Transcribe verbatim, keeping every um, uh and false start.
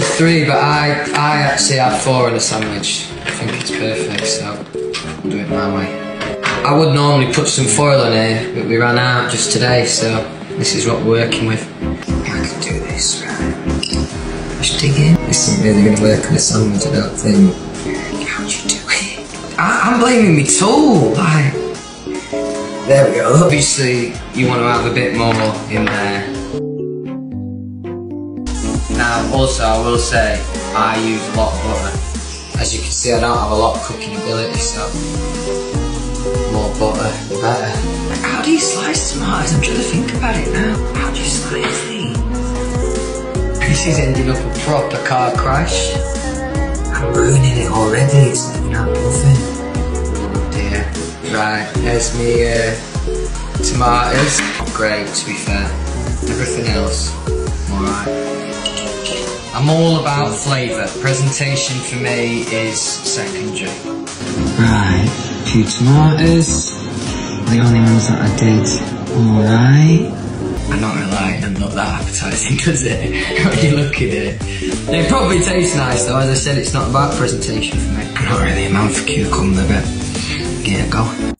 said three, but I, I actually had four in a sandwich. I think it's perfect, so I'll do it my way. I would normally put some foil on here, but we ran out just today, so this is what we're working with. I can do this, right? Let's dig in. This isn't really going to work in a sandwich, I don't think. How'd you do it? I, I'm blaming me tool, like... There we go. Obviously, you want to have a bit more in there. Now, also, I will say, I use a lot of butter. As you can see, I don't have a lot of cooking ability, so more butter, the better. How do you slice tomatoes? I'm trying to think about it now. How do you slice these? This is ending up a proper car crash. I'm ruining it already. It's not nothing. Oh dear. Right, there's me uh, tomatoes. Great, to be fair. Everything else, all right. I'm all about flavour. Presentation for me is secondary. Right, a few tomatoes. The only ones that I did alright. I'm not gonna lie, they're not that appetising, does it? When you look at it. They probably taste nice though, as I said, it's not about presentation for me. I'm not really a man for cucumber, but give it a go.